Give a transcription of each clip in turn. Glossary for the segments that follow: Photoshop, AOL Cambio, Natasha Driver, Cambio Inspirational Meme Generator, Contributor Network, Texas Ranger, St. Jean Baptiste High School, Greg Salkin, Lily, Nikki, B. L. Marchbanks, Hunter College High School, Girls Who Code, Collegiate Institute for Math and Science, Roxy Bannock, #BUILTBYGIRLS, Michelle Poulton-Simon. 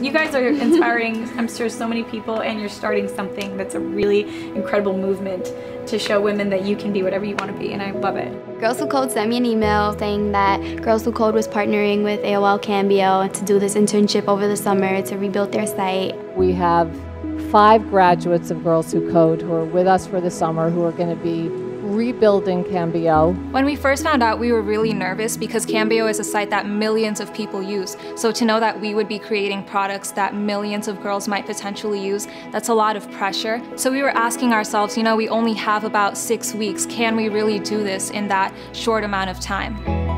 You guys are inspiring, I'm sure, so many people, and you're starting something that's a really incredible movement to show women that you can be whatever you want to be, and I love it. Girls Who Code sent me an email saying that Girls Who Code was partnering with AOL Cambio to do this internship over the summer to rebuild their site. We have 5 graduates of Girls Who Code who are with us for the summer who are going to be rebuilding Cambio. When we first found out, we were really nervous because Cambio is a site that millions of people use. So to know that we would be creating products that millions of girls might potentially use, that's a lot of pressure. So we were asking ourselves, you know, we only have about 6 weeks. Can we really do this in that short amount of time?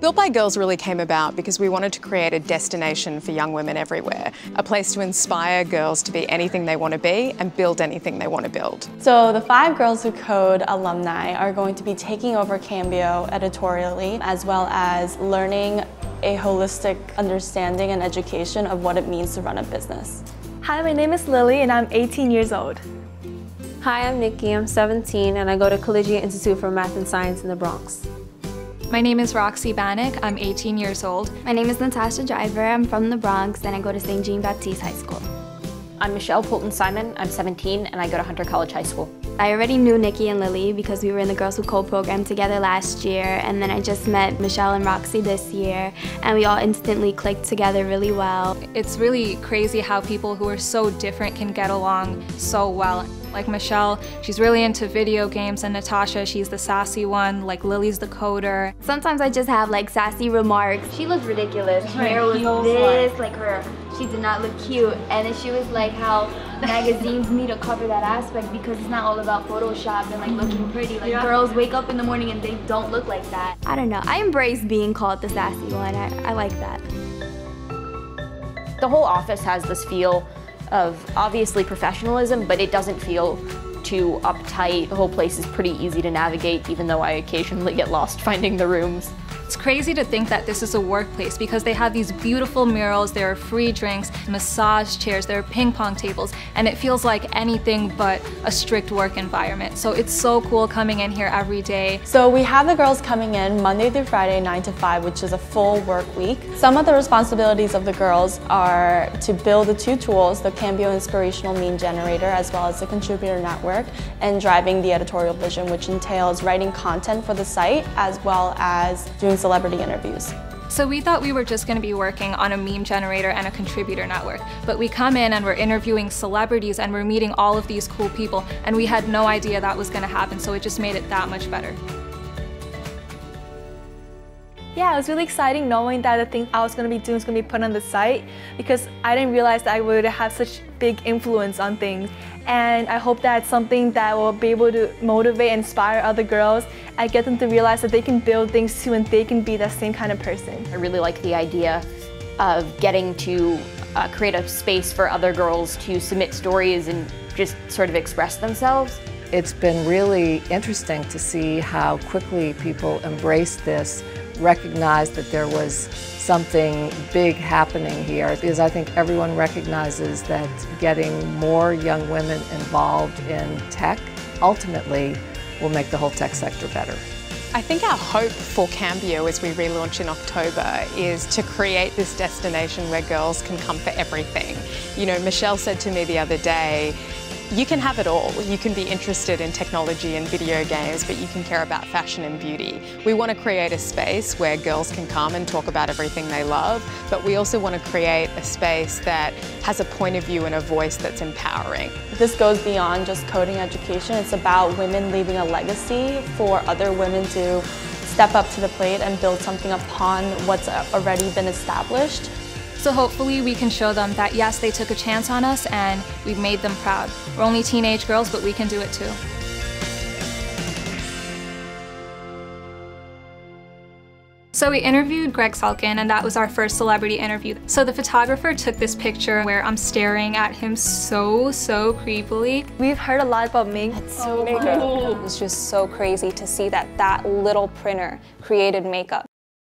Built by Girls really came about because we wanted to create a destination for young women everywhere, a place to inspire girls to be anything they want to be and build anything they want to build. So the 5 Girls Who Code alumni are going to be taking over Cambio editorially, as well as learning a holistic understanding and education of what it means to run a business. Hi, my name is Lily and I'm 18 years old. Hi, I'm Nikki, I'm 17 and I go to Collegiate Institute for Math and Science in the Bronx. My name is Roxy Bannock, I'm 18 years old. My name is Natasha Driver, I'm from the Bronx and I go to St. Jean Baptiste High School. I'm Michelle Poulton-Simon, I'm 17 and I go to Hunter College High School. I already knew Nikki and Lily because we were in the Girls Who Code program together last year, and then I just met Michelle and Roxy this year and we all instantly clicked together really well. It's really crazy how people who are so different can get along so well. Like Michelle, she's really into video games, and Natasha, she's the sassy one, like Lily's the coder. Sometimes I just have like sassy remarks. She looked ridiculous. Her hair was this, like her, she did not look cute. And then she was like how magazines need to cover that aspect because it's not all about Photoshop and like looking pretty. Like girls wake up in the morning and they don't look like that. I don't know, I embrace being called the sassy one. I like that. The whole office has this feel of obviously professionalism, but it doesn't feel too uptight. The whole place is pretty easy to navigate, even though I occasionally get lost finding the rooms. It's crazy to think that this is a workplace because they have these beautiful murals, there are free drinks, massage chairs, there are ping pong tables, and it feels like anything but a strict work environment. So it's so cool coming in here every day. So we have the girls coming in Monday through Friday, 9 to 5, which is a full work week. Some of the responsibilities of the girls are to build the 2 tools, the Cambio Inspirational Meme Generator, as well as the Contributor Network, and driving the editorial vision, which entails writing content for the site, as well as doing celebrity interviews. So we thought we were just going to be working on a meme generator and a contributor network, but we come in and we're interviewing celebrities and we're meeting all of these cool people, and we had no idea that was going to happen, so it just made it that much better. Yeah, it was really exciting knowing that the thing I was going to be doing was going to be put on the site, because I didn't realize that I would have such big influence on things. And I hope that it's something that will be able to motivate and inspire other girls and get them to realize that they can build things too and they can be that same kind of person. I really like the idea of getting to create a space for other girls to submit stories and just sort of express themselves. It's been really interesting to see how quickly people embrace this, recognize that there was something big happening here, because I think everyone recognizes that getting more young women involved in tech ultimately will make the whole tech sector better. I think our hope for Cambio as we relaunch in October is to create this destination where girls can come for everything. You know, Michelle said to me the other day, you can have it all. You can be interested in technology and video games, but you can care about fashion and beauty. We want to create a space where girls can come and talk about everything they love, but we also want to create a space that has a point of view and a voice that's empowering. This goes beyond just coding education. It's about women leaving a legacy for other women to step up to the plate and build something upon what's already been established. So hopefully we can show them that yes, they took a chance on us and we've made them proud. We're only teenage girls, but we can do it too. So we interviewed Greg Salkin, and that was our first celebrity interview. So the photographer took this picture where I'm staring at him so creepily. We've heard a lot about makeup. It's so makeup. Wow. It was just so crazy to see that that little printer created makeup.